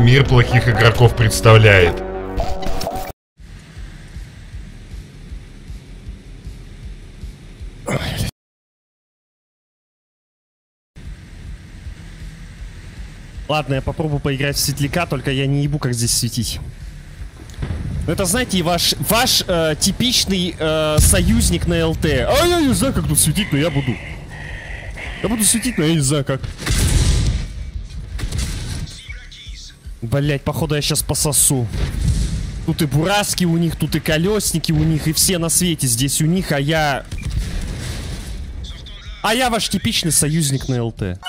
мир плохих игроков представляет. Ладно, я попробую поиграть в светляка, только я не ебу, как здесь светить. Это, знаете, ваш типичный союзник на ЛТ. А я не знаю, как тут светить, но я буду. Я буду светить, но я не знаю, как. Блять, походу я сейчас пососу. Тут и бураски у них, тут и колесники у них, и все на свете здесь у них, а я... А я ваш типичный союзник на ЛТ.